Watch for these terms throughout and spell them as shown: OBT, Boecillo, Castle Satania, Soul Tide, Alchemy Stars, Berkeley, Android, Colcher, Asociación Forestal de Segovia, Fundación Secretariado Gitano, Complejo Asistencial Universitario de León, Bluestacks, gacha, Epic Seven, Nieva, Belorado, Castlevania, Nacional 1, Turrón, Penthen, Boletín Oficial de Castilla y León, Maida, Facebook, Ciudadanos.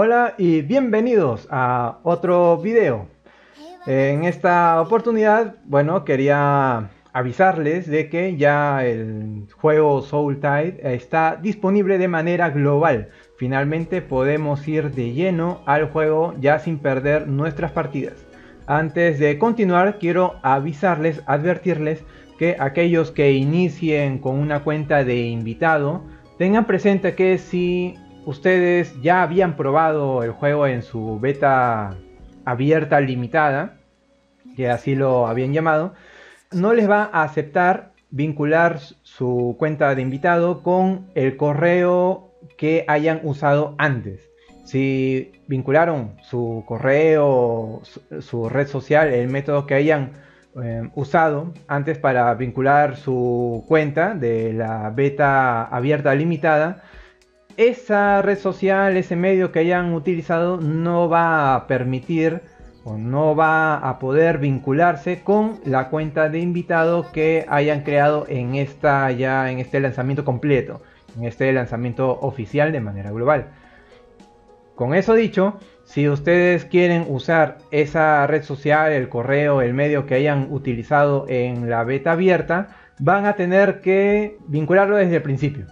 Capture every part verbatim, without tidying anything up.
Hola y bienvenidos a otro video. En esta oportunidad, bueno, quería avisarles de que ya el juego Soul Tide está disponible de manera global. Finalmente podemos ir de lleno al juego ya sin perder nuestras partidas. Antes de continuar, quiero avisarles, advertirles que aquellos que inicien con una cuenta de invitado, tengan presente que si ustedes ya habían probado el juego en su beta abierta limitada, que así lo habían llamado, no les va a aceptar vincular su cuenta de invitado con el correo que hayan usado antes. Si vincularon su correo, su, su red social, el método que hayan eh, usado antes para vincular su cuenta de la beta abierta limitada, esa red social, ese medio que hayan utilizado no va a permitir o no va a poder vincularse con la cuenta de invitado que hayan creado en esta ya en este lanzamiento completo, en este lanzamiento oficial de manera global. Con eso dicho, si ustedes quieren usar esa red social, el correo, el medio que hayan utilizado en la beta abierta, van a tener que vincularlo desde el principio.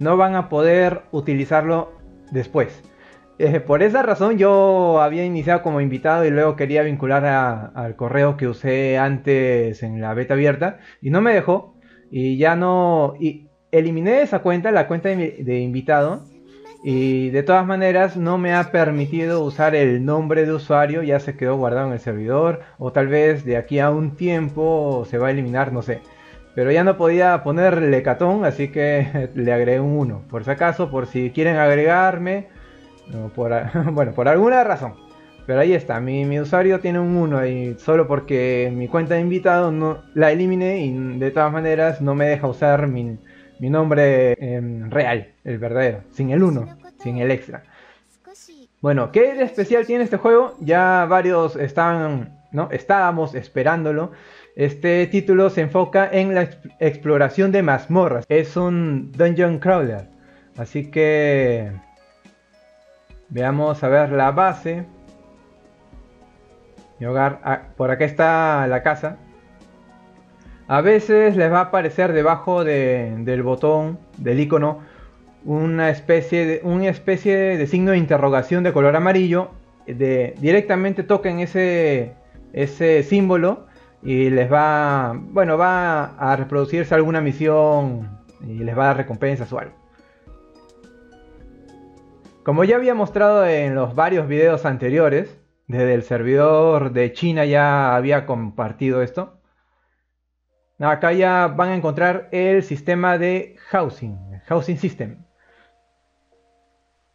No van a poder utilizarlo después. Eh, por esa razón yo había iniciado como invitado y luego quería vincular a, al correo que usé antes en la beta abierta y no me dejó, y ya no, y eliminé esa cuenta, la cuenta de, de invitado, y de todas maneras no me ha permitido usar el nombre de usuario, ya se quedó guardado en el servidor, o tal vez de aquí a un tiempo se va a eliminar, no sé. Pero ya no podía ponerle catón, así que le agregué un uno. Por si acaso, por si quieren agregarme. Por, bueno, por alguna razón. Pero ahí está, mi, mi usuario tiene un uno. Y solo porque mi cuenta de invitado no, la eliminé. Y de todas maneras no me deja usar mi, mi nombre eh, real, el verdadero. Sin el uno, sin el extra. Bueno, ¿qué de especial tiene este juego? Ya varios están, ¿no? Estábamos esperándolo. Este título se enfoca en la exp exploración de mazmorras. Es un dungeon crawler. Así que veamos a ver la base. Mi hogar. Ah, por acá está la casa. A veces les va a aparecer debajo de, del botón, del icono, una especie de, una especie de signo de interrogación de color amarillo. De, directamente toquen ese, ese símbolo. Y les va, bueno, va a reproducirse alguna misión y les va a dar recompensas o algo. Como ya había mostrado en los varios videos anteriores, desde el servidor de China ya había compartido esto. Acá ya van a encontrar el sistema de housing, el housing system.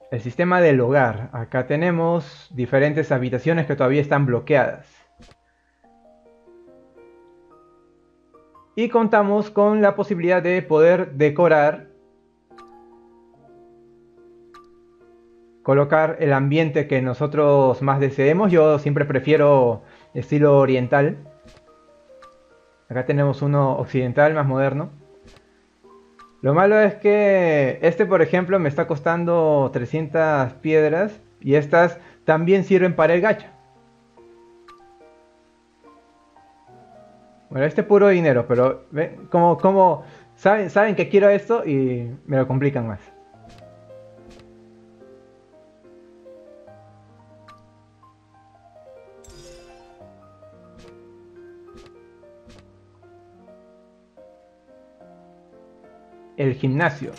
El sistema del hogar. Acá tenemos diferentes habitaciones que todavía están bloqueadas. Y contamos con la posibilidad de poder decorar, colocar el ambiente que nosotros más deseemos. Yo siempre prefiero estilo oriental. Acá tenemos uno occidental, más moderno. Lo malo es que este, por ejemplo, me está costando trescientas piedras. Y estas también sirven para el gacha. Bueno, este puro dinero, pero ¿ven? Como, como saben, saben que quiero esto y me lo complican más. El gimnasio.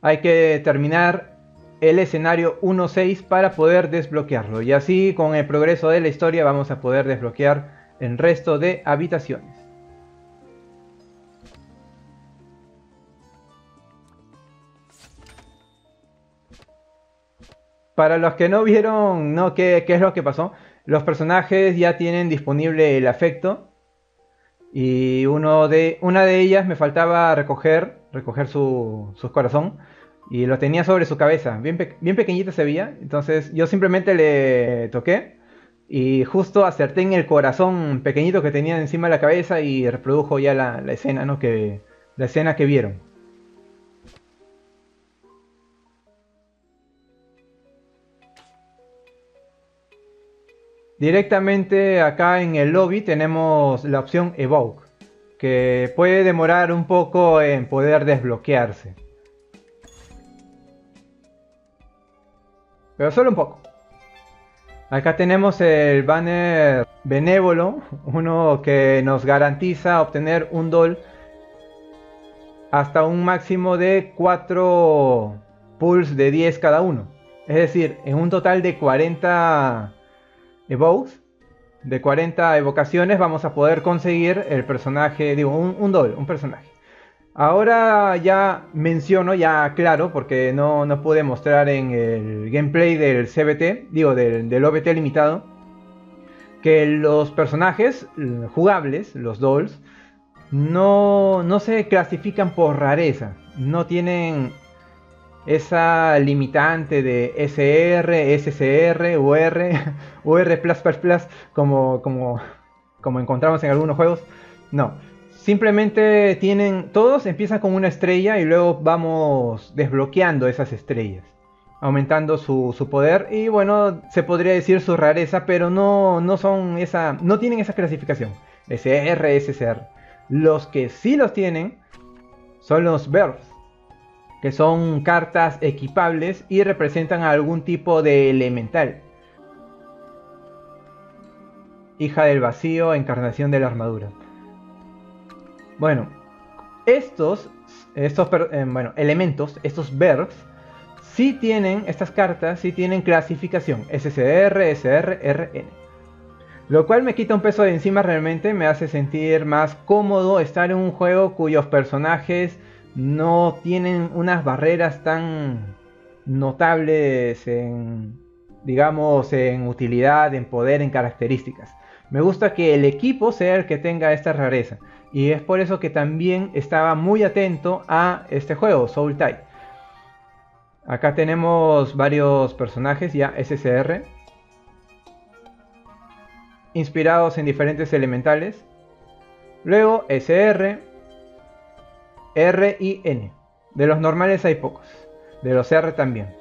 Hay que terminar el escenario uno punto seis para poder desbloquearlo. Y así, con el progreso de la historia, vamos a poder desbloquear el resto de habitaciones. Para los que no vieron, ¿no? ¿Qué, qué es lo que pasó? Los personajes ya tienen disponible el afecto. Y uno de, una de ellas me faltaba recoger, recoger su, su corazón. Y lo tenía sobre su cabeza. Bien, pe bien pequeñita se veía. Entonces yo simplemente le toqué. Y justo acerté en el corazón pequeñito que tenía encima de la cabeza y reprodujo ya la, la escena, ¿no? Que, la escena que vieron. Directamente acá en el lobby tenemos la opción Evoke, que puede demorar un poco en poder desbloquearse. Pero solo un poco. Acá tenemos el banner benévolo, uno que nos garantiza obtener un dol hasta un máximo de cuatro pulls de diez cada uno. Es decir, en un total de cuarenta evokes, de cuarenta evocaciones vamos a poder conseguir el personaje, digo, un, un dol, un personaje. Ahora ya menciono, ya aclaro, porque no, no pude mostrar en el gameplay del C B T, digo, del, del O B T limitado, que los personajes jugables, los dolls, no, no se clasifican por rareza. No tienen esa limitante de S R, S C R, U R, U R plus plus plus, como, como, como encontramos en algunos juegos. No. Simplemente tienen, todos empiezan con una estrella y luego vamos desbloqueando esas estrellas, aumentando su, su poder y bueno, se podría decir su rareza, pero no, no son esa, no tienen esa clasificación, S R, S C R. Los que sí los tienen son los verbs, que son cartas equipables y representan algún tipo de elemental. Hija del vacío, encarnación de la armadura. Bueno, estos, estos eh, bueno, elementos, estos verbs, sí tienen, estas cartas sí tienen clasificación, S C R, S R, R N. Lo cual me quita un peso de encima realmente, me hace sentir más cómodo estar en un juego cuyos personajes no tienen unas barreras tan notables en, digamos, en utilidad, en poder, en características. Me gusta que el equipo sea el que tenga esta rareza. Y es por eso que también estaba muy atento a este juego, Soul Tide. Acá tenemos varios personajes ya S C R, inspirados en diferentes elementales. Luego S R, R y N. De los normales hay pocos, de los R también.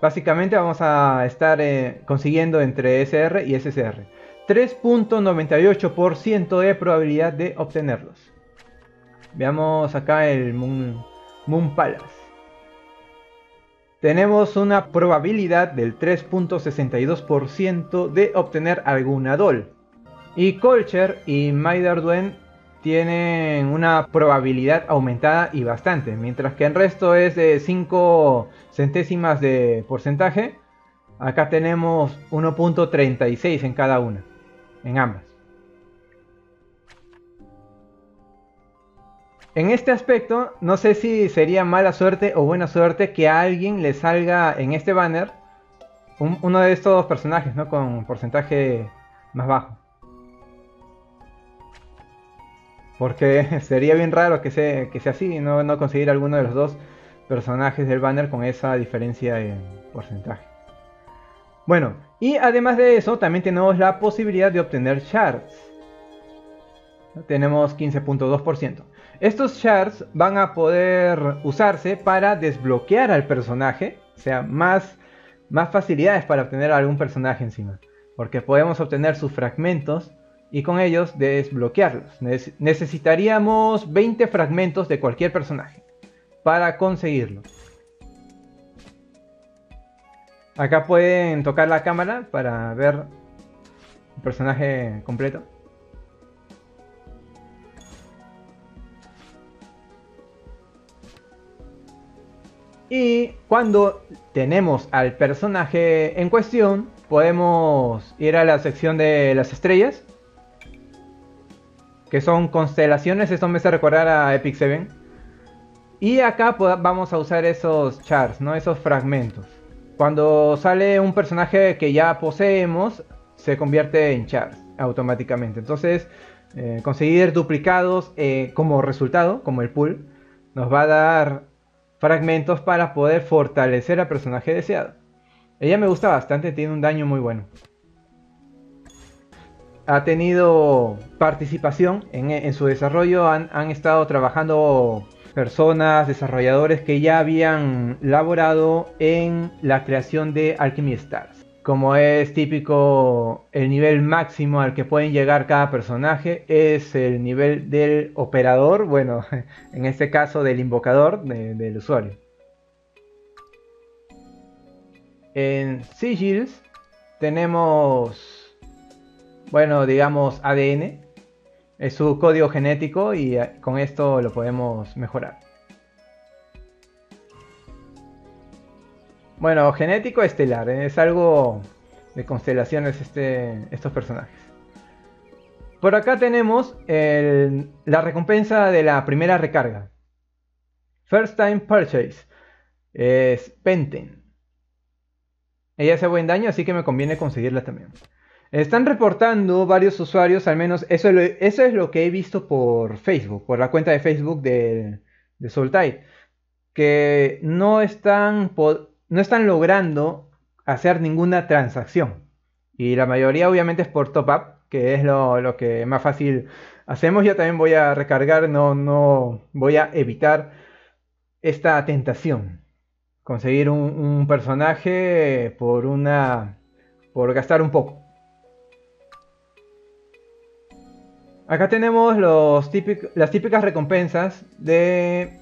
Básicamente vamos a estar eh, consiguiendo entre S R y S C R tres punto noventa y ocho por ciento de probabilidad de obtenerlos. Veamos acá el Moon, Moon Palace. Tenemos una probabilidad del tres punto sesenta y dos por ciento de obtener alguna doll. Y Colcher y Maida tienen una probabilidad aumentada y bastante, mientras que el resto es de cinco centésimas de porcentaje. Acá tenemos uno punto treinta y seis en cada una, en ambas. En este aspecto, no sé si sería mala suerte o buena suerte que a alguien le salga en este banner un, uno de estos personajes, ¿no? Con porcentaje más bajo. Porque sería bien raro que sea, que sea así y no, no conseguir alguno de los dos personajes del banner con esa diferencia en porcentaje. Bueno, y además de eso, también tenemos la posibilidad de obtener shards. Tenemos quince punto dos por ciento. Estos shards van a poder usarse para desbloquear al personaje. O sea, más, más facilidades para obtener a algún personaje encima. Porque podemos obtener sus fragmentos y con ellos desbloquearlos. Ne- necesitaríamos veinte fragmentos de cualquier personaje para conseguirlo. Acá pueden tocar la cámara para ver el personaje completo. Y cuando tenemos al personaje en cuestión, podemos ir a la sección de las estrellas, que son constelaciones, esto me hace recordar a Epic Seven. Y acá vamos a usar esos shards, ¿no? Esos fragmentos. Cuando sale un personaje que ya poseemos, se convierte en shards automáticamente. Entonces, eh, conseguir duplicados eh, como resultado, como el pool, nos va a dar fragmentos para poder fortalecer al personaje deseado. Ella me gusta bastante, tiene un daño muy bueno. Ha tenido participación en, en su desarrollo, han, han estado trabajando personas, desarrolladores que ya habían laborado en la creación de Alchemy Stars. como es típico, el nivel máximo al que pueden llegar cada personaje es el nivel del operador, bueno, en este caso del invocador de, del usuario. En Sigils tenemos, bueno, digamos A D N, es su código genético y con esto lo podemos mejorar. Bueno, genético estelar, ¿eh? Es algo de constelaciones este, estos personajes. Por acá tenemos el, la recompensa de la primera recarga. First Time Purchase. Es Penthen. Ella hace buen daño, así que me conviene conseguirla también. Están reportando varios usuarios, al menos eso es lo, eso es lo que he visto por Facebook, por la cuenta de Facebook de, de Soul Tide, que no están... no están logrando hacer ninguna transacción. Y la mayoría obviamente es por top up, que es lo, lo que más fácil hacemos. Yo también voy a recargar, no, no voy a evitar esta tentación. Conseguir un, un personaje por una. por gastar un poco. Acá tenemos los típico, las típicas recompensas de.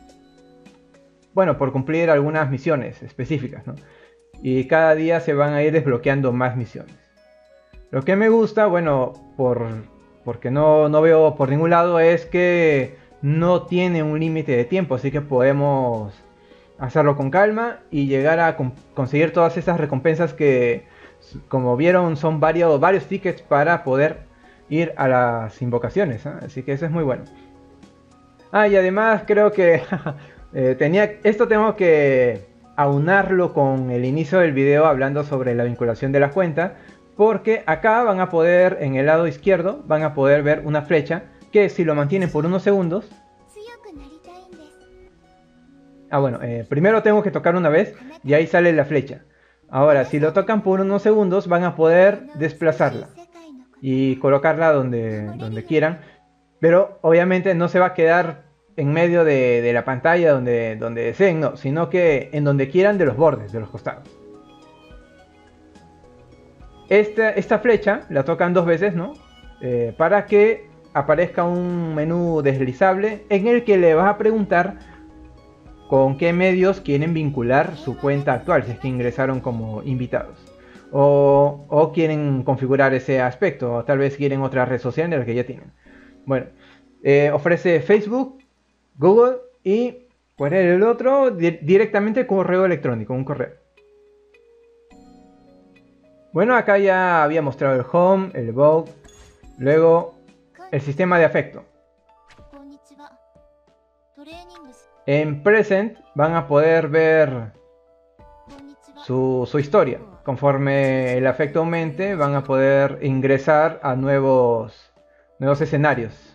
Bueno, por cumplir algunas misiones específicas, ¿no? Y cada día se van a ir desbloqueando más misiones. Lo que me gusta, bueno, por, porque no, no veo por ningún lado, es que no tiene un límite de tiempo. Así que podemos hacerlo con calma y llegar a conseguir todas esas recompensas que, como vieron, son varios, varios tickets para poder ir a las invocaciones, ¿eh? Así que eso es muy bueno. Ah, y además creo que... Eh, tenía, esto tengo que aunarlo con el inicio del video hablando sobre la vinculación de las cuentas, porque acá van a poder, en el lado izquierdo, van a poder ver una flecha que si lo mantienen por unos segundos... Ah, bueno, eh, primero tengo que tocar una vez y ahí sale la flecha. Ahora, si lo tocan por unos segundos van a poder desplazarla y colocarla donde, donde quieran, pero obviamente no se va a quedar... en medio de, de la pantalla donde, donde deseen, no, sino que en donde quieran de los bordes, de los costados. Esta, esta flecha la tocan dos veces, ¿no? Eh, para que aparezca un menú deslizable en el que le vas a preguntar con qué medios quieren vincular su cuenta actual, si es que ingresaron como invitados. O, o quieren configurar ese aspecto, o tal vez quieren otra red social de la que ya tienen. Bueno, eh, ofrece Facebook, Google y por el otro di directamente correo electrónico, un correo. Bueno, acá ya había mostrado el home, el vote, luego el sistema de afecto. En present van a poder ver su, su historia. Conforme el afecto aumente van a poder ingresar a nuevos, nuevos escenarios.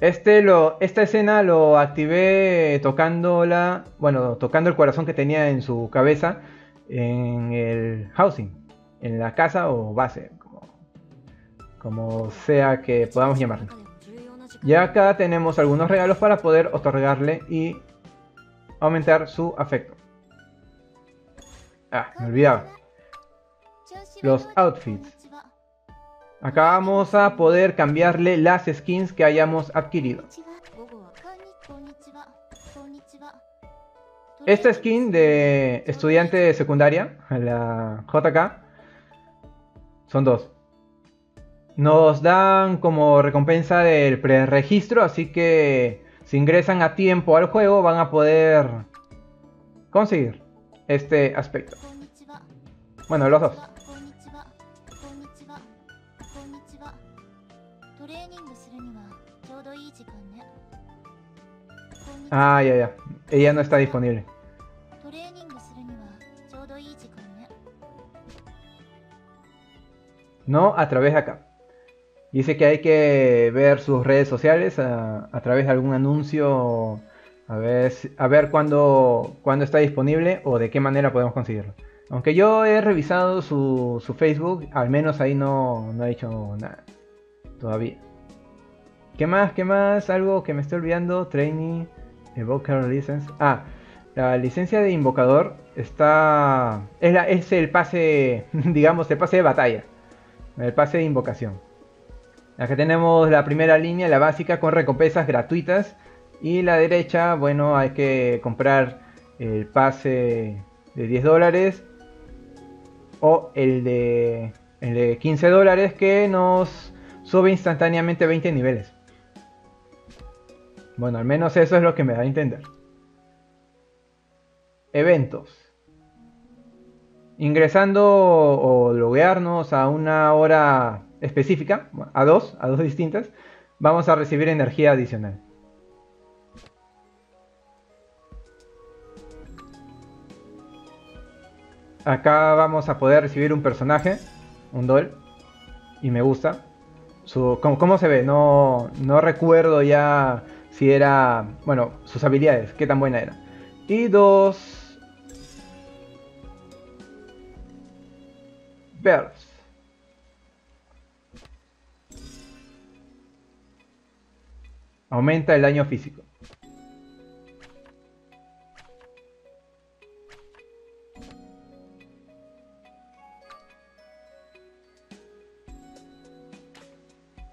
Este lo, esta escena lo activé tocando la, bueno, tocando el corazón que tenía en su cabeza en el housing, en la casa o base, como, como sea que podamos llamarlo. Y acá tenemos algunos regalos para poder otorgarle y aumentar su afecto. Ah, me olvidaba. Los outfits. Acá vamos a poder cambiarle las skins que hayamos adquirido. Esta skin de estudiante de secundaria, la J K, son dos. Nos dan como recompensa del preregistro, así que si ingresan a tiempo al juego van a poder conseguir este aspecto. Bueno, los dos. Ah, ya, ya. Ella no está disponible. No, a través de acá. Dice que hay que ver sus redes sociales a, a través de algún anuncio. A ver, a ver cuándo, cuándo está disponible o de qué manera podemos conseguirlo. Aunque yo he revisado su, su Facebook, al menos ahí no, no he hecho nada todavía. ¿Qué más? ¿Qué más? Algo que me estoy olvidando. Training... Evoker License. Ah, La licencia de invocador está es, la, es el pase, digamos, el pase de batalla, el pase de invocación. Aquí tenemos la primera línea, la básica, con recompensas gratuitas. Y la derecha, bueno, hay que comprar el pase de diez dólares o el de, el de quince dólares, que nos sube instantáneamente veinte niveles. Bueno, al menos eso es lo que me da a entender. Eventos. Ingresando o loguearnos a una hora específica, a dos, a dos distintas, vamos a recibir energía adicional. Acá vamos a poder recibir un personaje, un doll, y me gusta. Su, ¿cómo, ¿Cómo se ve? No, no recuerdo ya si era... Bueno, sus habilidades, qué tan buena era. Y dos... Birds. Aumenta el daño físico.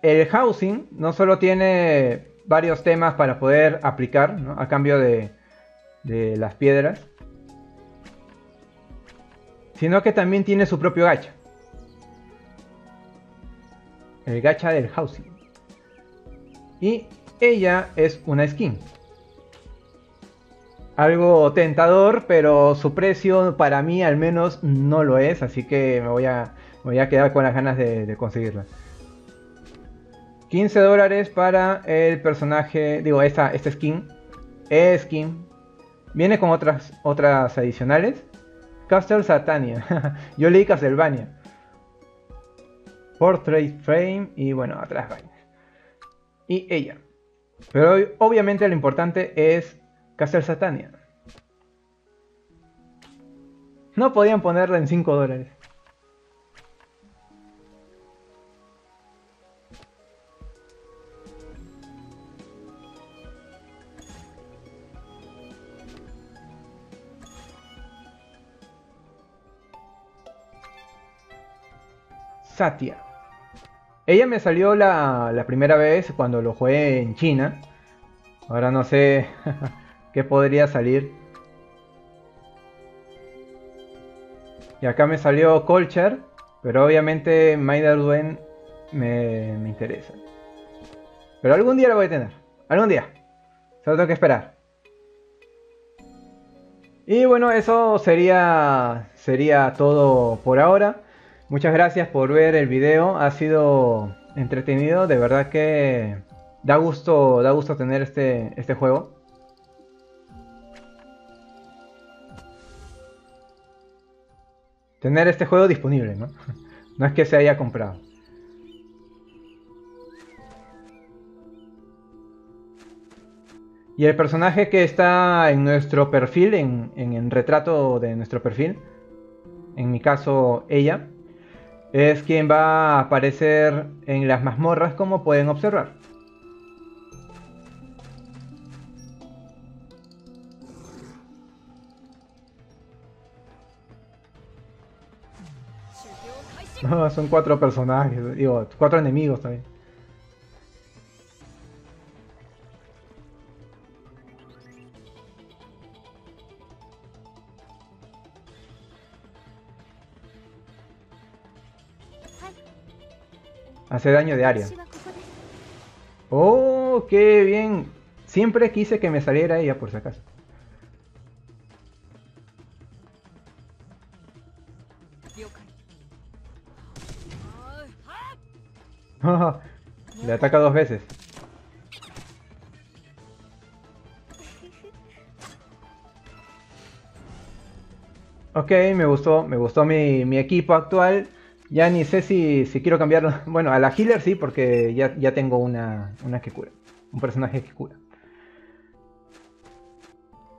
El housing no solo tiene varios temas para poder aplicar, ¿no?, a cambio de, de las piedras, sino que también tiene su propio gacha. El gacha del housing. Y ella es una skin. Algo tentador, pero su precio para mí al menos no lo es, así que me voy a, me voy a quedar con las ganas de, de conseguirla. quince dólares para el personaje, digo, esta, esta skin. Skin. Viene con otras, otras adicionales. Castle Satania. Yo leí Castlevania. Portrait Frame y bueno, atrás vainas. Y ella. Pero obviamente lo importante es Castle Satania. No podían ponerla en cinco dólares. Satia. Ella me salió la, la primera vez cuando lo jugué en China. Ahora no sé qué podría salir. Y acá me salió Colcher, pero obviamente Maida me, me interesa. Pero algún día la voy a tener. Algún día. Solo tengo que esperar. Y bueno, eso sería, sería todo por ahora. Muchas gracias por ver el video, ha sido entretenido, de verdad que da gusto, da gusto tener este, este juego. Tener este juego disponible, ¿no? No es que se haya comprado. Y el personaje que está en nuestro perfil, en, en el retrato de nuestro perfil, en mi caso ella, es quien va a aparecer en las mazmorras, como pueden observar. Oh, son cuatro personajes, digo, cuatro enemigos también. Hace daño de área. Oh, qué bien. Siempre quise que me saliera ella, por si acaso. Oh, le ataca dos veces. Ok, me gustó. Me gustó mi, mi equipo actual. Ya ni sé si, si quiero cambiarlo. Bueno, a la healer sí, porque ya, ya tengo una, una que cura. Un personaje que cura.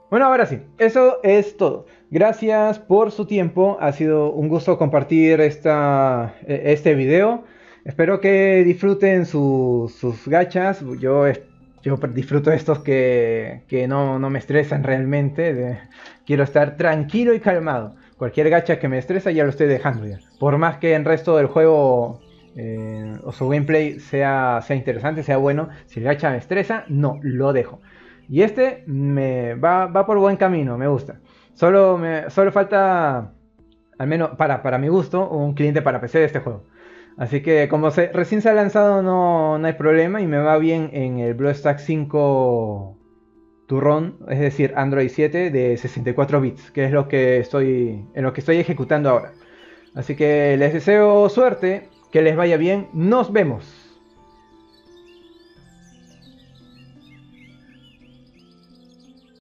Bueno, ahora sí. Eso es todo. Gracias por su tiempo. Ha sido un gusto compartir esta, este video. Espero que disfruten su, sus gachas. Yo, yo Yo disfruto estos que, que no, no me estresan realmente. De, quiero estar tranquilo y calmado. Cualquier gacha que me estresa ya lo estoy dejando ya. Por más que el resto del juego eh, o su gameplay sea, sea interesante, sea bueno, si el gacha me estresa, no, lo dejo. Y este me va, va por buen camino, me gusta. Solo, me, solo falta, al menos para, para mi gusto, un cliente para P C de este juego. Así que como se, recién se ha lanzado no, no hay problema y me va bien en el Bluestacks cinco Turrón, es decir, Android siete de sesenta y cuatro bits, que es lo que estoy en lo que estoy ejecutando ahora. Así que les deseo suerte, que les vaya bien, nos vemos.